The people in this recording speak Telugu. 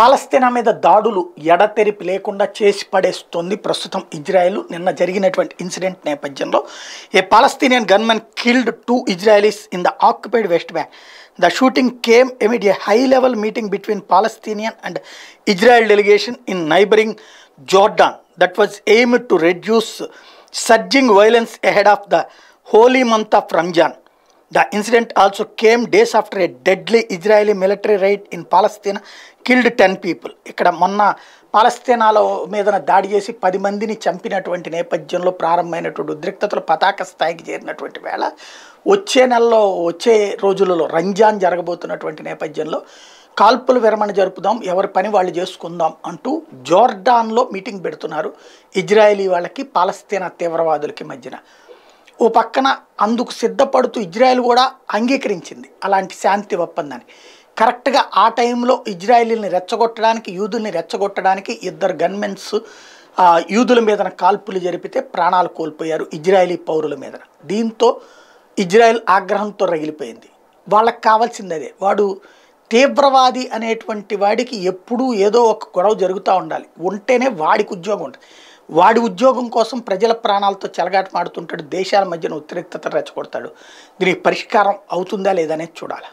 పాలస్తీనా మీద దాడులు ఎడతెరిపి లేకుండా చేసి పడేస్తుంది ప్రస్తుతం ఇజ్రాయెల్. నిన్న జరిగినటువంటి ఇన్సిడెంట్ నేపథ్యంలో a Palestinian gunmen killed 2 Israelis in the occupied West Bank. The shooting came amid a high-level meeting between Palestinian and Israel delegation in neighboring Jordan that was aimed to reduce surging violence ahead of the holy month of Ramzan. The incident also came days after a deadly Israeli military raid in Palestine killed 10 people. ఇక్కడ మొన్న పాలస్తీనాలో మీదన దాడి చేసి 10 మందిని చంపినటువంటి నేపథ్యంలో ప్రారంభమైనటువంటి ఉద్రిక్తతలు పతాక స్థాయికి చేరినటువంటి వేళ వచ్చే రోజులలో రంజాన్ జరగబోతున్నటువంటి నేపథ్యంలో కాల్పుల విరమణ జరుపుదాం, ఎవరి పని వాళ్ళు చేసుకుందాం అంటూ జోర్డాన్లో మీటింగ్ పెడుతున్నారు ఇజ్రాయలీ వాళ్ళకి పాలస్తీనా తీవ్రవాదులకి మధ్యన. ఓ పక్కన అందుకు సిద్ధపడుతూ ఇజ్రాయెల్ కూడా అంగీకరించింది అలాంటి శాంతి ఒప్పందాన్ని. కరెక్ట్గా ఆ టైంలో ఇజ్రాయలీని రెచ్చగొట్టడానికి, యూదుల్ని రెచ్చగొట్టడానికి ఇద్దరు గన్మెన్స్ యూదుల మీదన కాల్పులు జరిపితే ప్రాణాలు కోల్పోయారు ఇజ్రాయలీ పౌరుల మీద. దీంతో ఇజ్రాయెల్ ఆగ్రహంతో రగిలిపోయింది. వాళ్ళకి కావాల్సింది అదే. వాడు తీవ్రవాది అనేటువంటి వాడికి ఎప్పుడూ ఏదో ఒక గొడవ జరుగుతూ ఉండాలి, ఉంటేనే వాడికి ఉద్యోగం ఉంటుంది. వాడి ఉద్యోగం కోసం ప్రజల ప్రాణాలతో చెలగాటమాడుతుంటాడు, దేశాల మధ్యన ఉద్రిక్తత రెచ్చగొడతాడు. దీనికి పరిష్కారం అవుతుందా లేదనేది చూడాలి.